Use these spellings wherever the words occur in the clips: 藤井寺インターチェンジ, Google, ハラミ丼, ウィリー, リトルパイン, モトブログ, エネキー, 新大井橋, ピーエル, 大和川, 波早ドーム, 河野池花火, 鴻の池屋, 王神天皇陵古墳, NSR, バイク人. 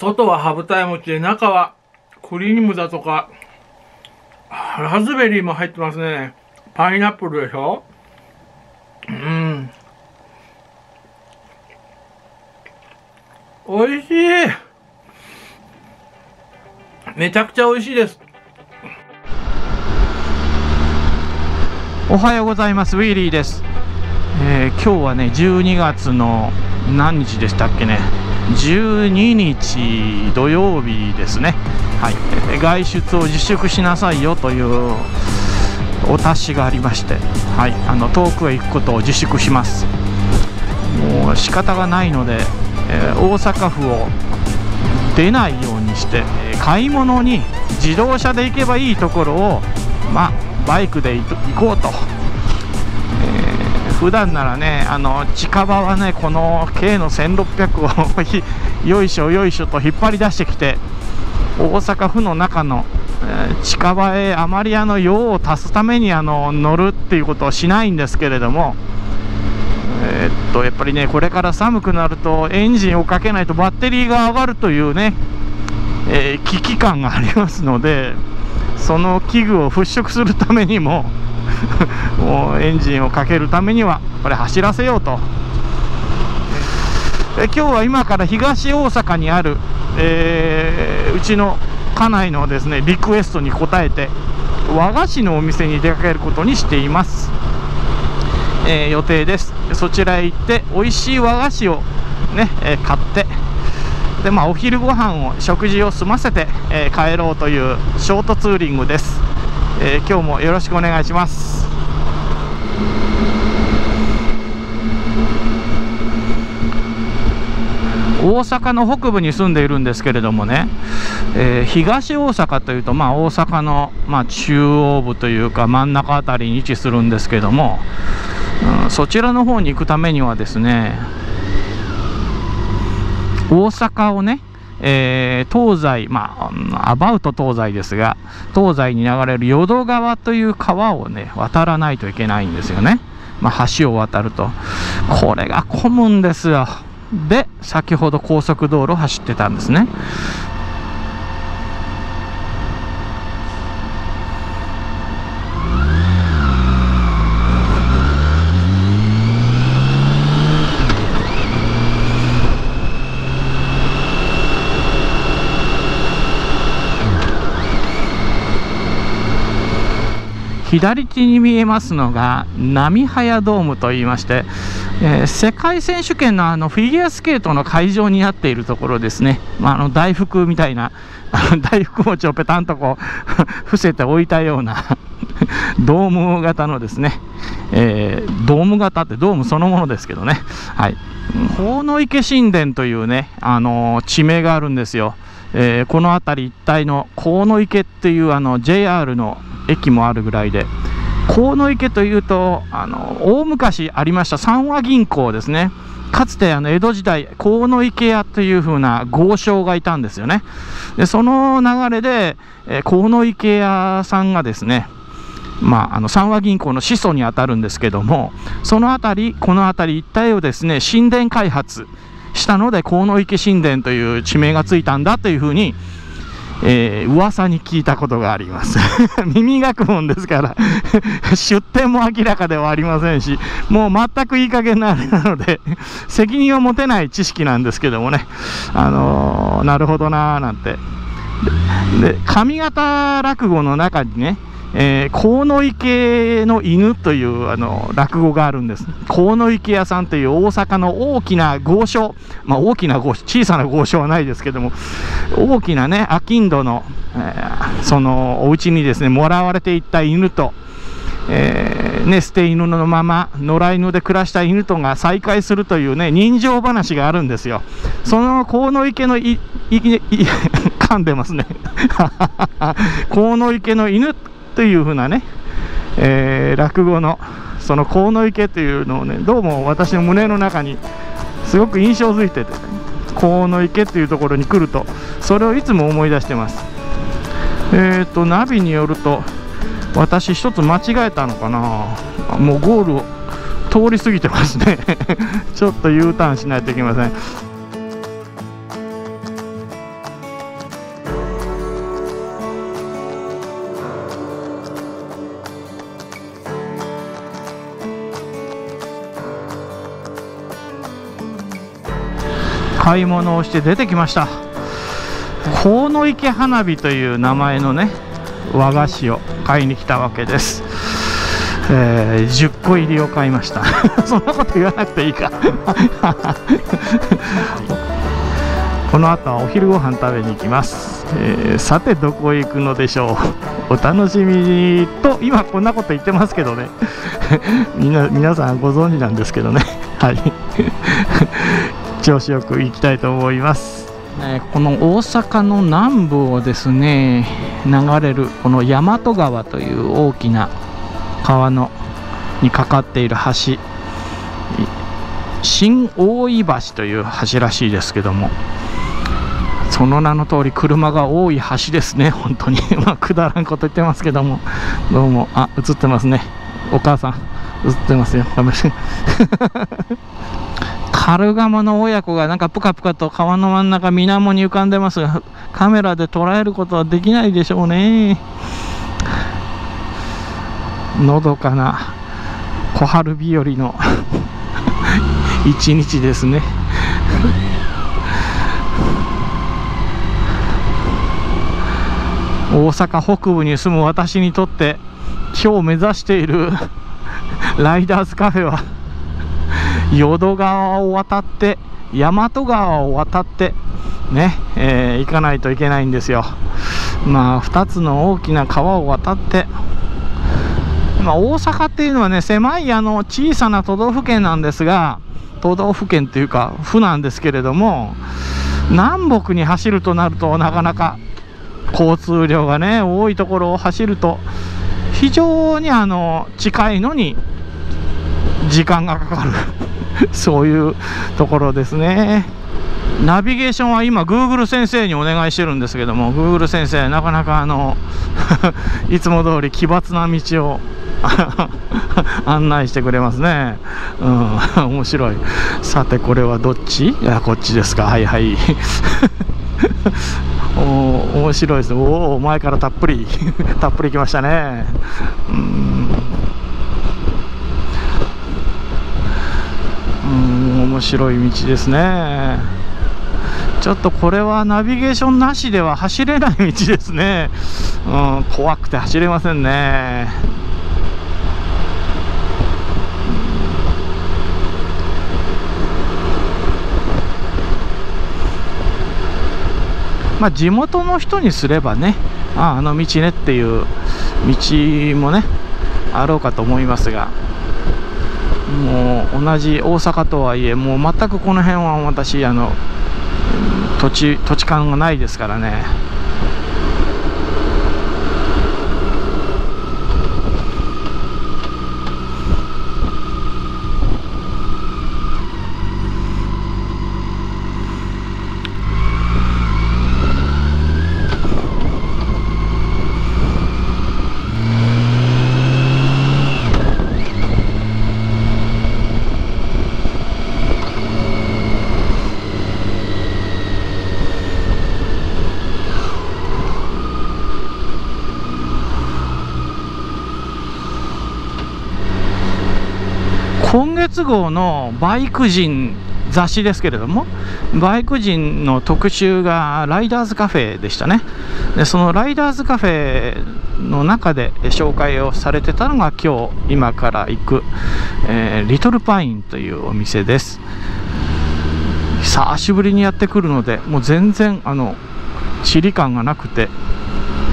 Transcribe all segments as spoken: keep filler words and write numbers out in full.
外は羽二重餅で、中はクリームだとかラズベリーも入ってますね。パイナップルでしょ。うん、おいしい。めちゃくちゃおいしいです。おはようございます。ウィリーです。えー、今日はね、じゅうにがつの何日でしたっけね、じゅうににち土曜日ですね。はい、外出を自粛しなさいよというお達しがありまして、はい、あの遠くへ行くことを自粛します。もう仕方がないので、えー、大阪府を出ないようにして、買い物に自動車で行けばいいところを、まあ、バイクで行こうと。普段ならね、あの近場はね、この K のせんろっぴゃくをよいしょよいしょと引っ張り出してきて、大阪府の中の、えー、近場へあまりあの用を足すためにあの乗るっていうことをしないんですけれども、えー、っとやっぱりね、これから寒くなるとエンジンをかけないとバッテリーが上がるというね、えー、危機感がありますので、その危惧を払拭するためにももうエンジンをかけるためにはこれ走らせようと。え、今日は今から東大阪にある、えー、うちの家内のですねリクエストに応えて和菓子のお店に出かけることにしています。えー、予定です。そちらへ行って美味しい和菓子をね、えー、買って、で、まあ、お昼ご飯を食事を済ませて、えー、帰ろうというショートツーリングです。えー、今日もよろしくお願いします。大阪の北部に住んでいるんですけれどもね、えー、東大阪というと、まあ、大阪の、まあ、中央部というか真ん中あたりに位置するんですけども、うん、そちらの方に行くためにはですね、大阪をね、えー、東西、まあ、アバウト東西ですが、東西に流れる淀川という川をね、渡らないといけないんですよね。まあ、橋を渡ると。これが混むんですよ。で、先ほど高速道路を走ってたんですね。左手に見えますのが波早ドームといいまして、えー、世界選手権のあのフィギュアスケートの会場になっているところですね。まあ、あの大福みたいな大福餅をぺたんとこう伏せて置いたようなドーム型のですね、えー、ドーム型ってドームそのものですけどね、はい、鴻の池神殿というね、あのー、地名があるんですよ。えー、この辺り一帯の鴻の池っていうあの ジェイアール の駅もあるぐらいで、鴻の池というとあの大昔ありました三和銀行ですね。かつてあの江戸時代、鴻の池屋というふうな豪商がいたんですよね。で、その流れで、えー、鴻の池屋さんがですね、まあ、あの三和銀行の始祖にあたるんですけども、その辺り、この辺り一帯をですね神殿開発したので、鴻の池神殿という地名がついたんだというふうに、えー、噂に聞いたことがあります耳がくもんですから出典も明らかではありませんし、もう全くいい加減なあれなので責任を持てない知識なんですけどもね、あのー、なるほどなーなんて。で、で上方落語の中にね、えー、鴻の池の犬というあの落語があるんです。鴻の池屋さんという大阪の大きな豪商、まあ、大きな豪商、小さな豪商はないですけども、大きなね、商人の、えー、そのお家にですね、もらわれていった犬と、えーね、捨て犬のまま野良犬で暮らした犬とが再会するというね、人情話があるんですよ。その鴻の池のいいい噛んでますね鴻の池の犬というふうなね、えー、落語のその鴻の池というのをね、どうも私の胸の中にすごく印象づいてて、鴻の池というところに来るとそれをいつも思い出してます。えっとナビによると私一つ間違えたのかな、もうゴールを通り過ぎてますねちょっと U ターンしないといけません。買い物をして出てきました。河野池花火という名前のね和菓子を買いに来たわけです。えー、じゅっこ入りを買いましたそんなこと言わなくていいかこの後はお昼ご飯食べに行きます、えー、さてどこへ行くのでしょう、お楽しみにと今こんなこと言ってますけどねみんな皆さんご存知なんですけどねはい調子よく行きたいと思います。えー、この大阪の南部をですね流れるこの大和川という大きな川のにかかっている橋、新大井橋という橋らしいですけども、その名の通り車が多い橋ですね本当にまあくだらんこと言ってますけども、どうもあ映ってますね、お母さん映ってますよカルガモの親子がなんかぷかぷかと川の真ん中水面に浮かんでますが、カメラで捉えることはできないでしょうね。のどかな小春日和の一日ですね大阪北部に住む私にとって今日目指しているライダーズカフェは淀川を渡って大和川を渡ってね、えー、行かないといけないんですよ。まあふたつの大きな川を渡ってまあ、大阪っていうのはね狭いあの小さな都道府県なんですが、都道府県というか府なんですけれども、南北に走るとなるとなかなか交通量がね多いところを走ると非常にあの近いのに時間がかかるそういうところですね。ナビゲーションは今 Google 先生にお願いしてるんですけども、 Google 先生なかなかあのいつも通り奇抜な道を案内してくれますね、うん、面白い。さてこれはどっち、いやこっちですか、はいはいお面白いですね。おお前からたっぷりたっぷり来ましたね、うんうん面白い道ですね。ちょっとこれはナビゲーションなしでは走れない道ですね、うん、怖くて走れませんね。まあ地元の人にすればね、あああの道ねっていう道もねあろうかと思いますが、もう同じ大阪とはいえもう全くこの辺は私あの土地、土地勘がないですからね。今月号のバイク人雑誌ですけれども、バイク人の特集がライダーズカフェでしたね。でそのライダーズカフェの中で紹介をされてたのが今日今から行く、えー、リトルパインというお店です。久しぶりにやってくるのでもう全然あの地理感がなくて、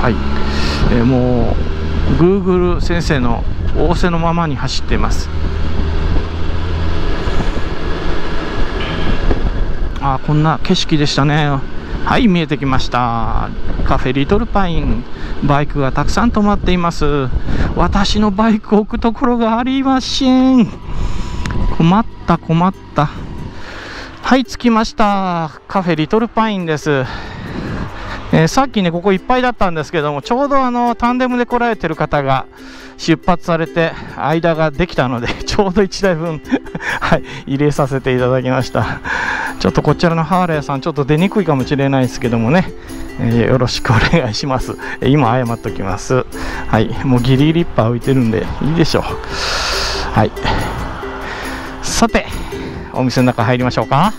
はい、えー、もう Google 先生の仰せのままに走っています。あ、こんな景色でしたね。はい、見えてきましたカフェリトルパイン。バイクがたくさん止まっています。私のバイクを置くところがありません。困った困った。はい、着きましたカフェリトルパインです。えー、さっきねここいっぱいだったんですけども、ちょうどあのタンデムで来られてる方が出発されて間ができたのでちょうどいちだいぶんはい入れさせていただきました。ちょっとこちらのハーレーさんちょっと出にくいかもしれないですけどもね、えー、よろしくお願いします。今謝っときます。はい、もうギリギリいっぱい浮いてるんでいいでしょう。はい、さてお店の中入りましょうか。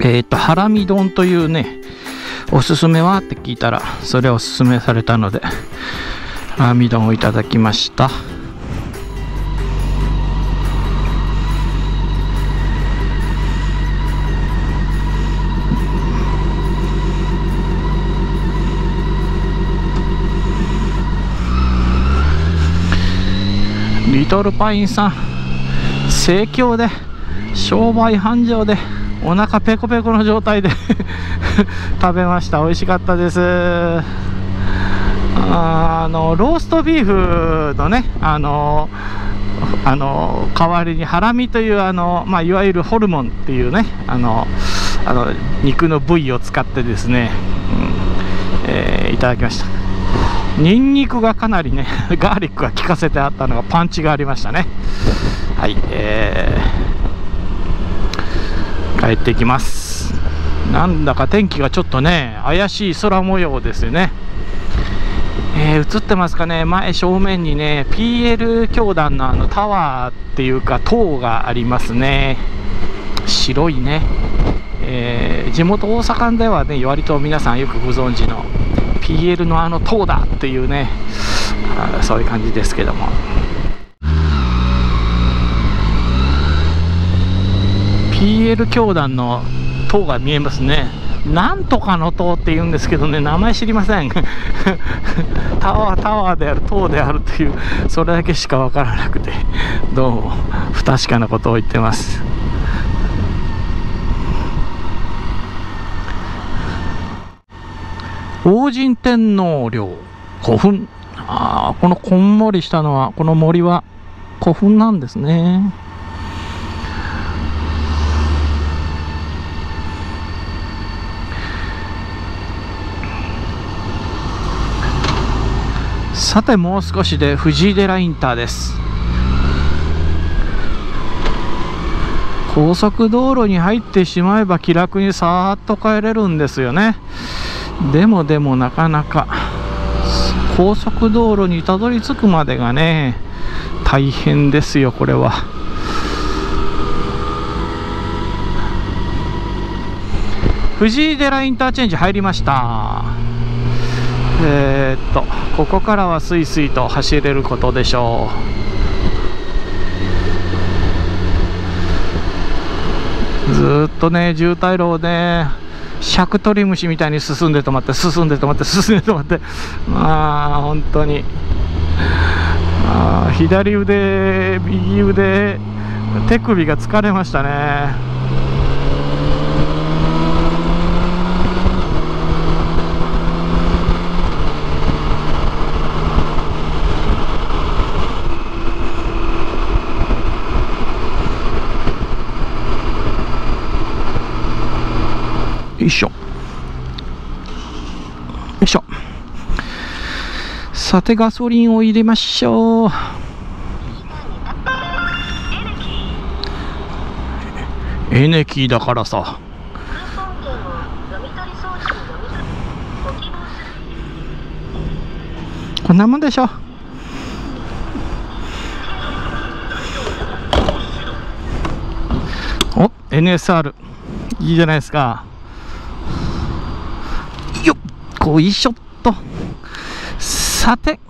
えっとハラミ丼というね、おすすめはって聞いたらそれをおすすめされたのでハラミ丼をいただきました。リトルパインさん、盛況で商売繁盛でお腹ペコペコの状態で食べました。美味しかったです。あのローストビーフのね、あのあの代わりにハラミというあの、まあ、いわゆるホルモンっていうね、あのあの肉の部位を使ってですね、うんえー、いただきました。ニンニクがかなりね、ガーリックが効かせてあったのがパンチがありましたね。はい、えー、帰ってきます。なんだか天気がちょっとね、怪しい空模様ですよね。えー、映ってますかね。前正面にね ピーエル 教団のあのタワーっていうか塔がありますね。白いね、えー、地元大阪ではね割と皆さんよくご存知のピーエル のあの塔だっていうね、そういう感じですけども。ピーエル 教団の塔が見えますね。なんとかの塔って言うんですけどね、名前知りませんタワータワーである、塔であるという、それだけしか分からなくて、どうも不確かなことを言ってます。王神天皇陵古墳、あこのこんもりしたのは、この森は古墳なんですね。さてもう少しで藤井寺インターです。高速道路に入ってしまえば気楽にさーっと帰れるんですよね。でもでもなかなか高速道路にたどり着くまでがね大変ですよこれは。藤井寺インターチェンジ入りました。えー、っとここからはスイスイと走れることでしょう。ずっとね渋滞路でシャクトリムシみたいに進んで止まって進んで止まって進んで止まって、まあ本当に、まあ、左腕右腕手首が疲れましたね。よいしょよいしょ。さてガソリンを入れましょう。エネキーだからさ。こんなもんでしょ。お エヌエスアール いいじゃないですか。おいしょっと。さて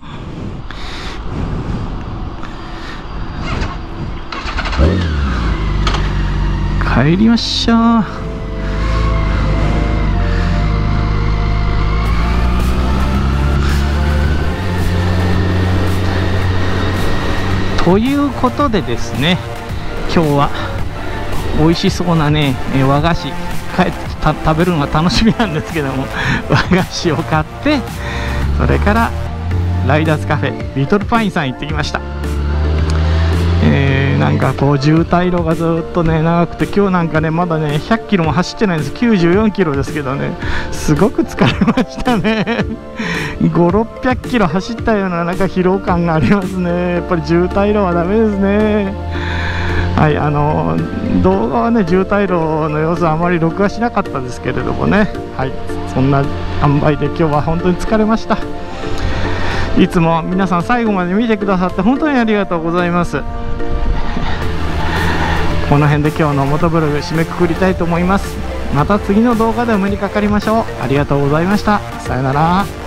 帰りましょう。ということでですね、今日は美味しそうなね和菓子、帰ってた食べるのが楽しみなんですけども、和菓子を買って、それからライダーズカフェリトルパインさん行ってきました。えー、なんかこう渋滞路がずっとね長くて、今日なんかねまだねひゃっキロも走ってないんです。きゅうじゅうよんキロですけどね、すごく疲れましたねごひゃくろっぴゃくキロ走ったようななんか疲労感がありますね。やっぱり渋滞路はダメですね。はい、あの動画はね渋滞路の様子はあまり録画しなかったですけれどもね、はい、そんな塩梅で今日は本当に疲れました。いつも皆さん最後まで見てくださって本当にありがとうございます。この辺で今日のモトブログ締めくくりたいと思います。また次の動画でお目にかかりましょう。ありがとうございました。さよなら。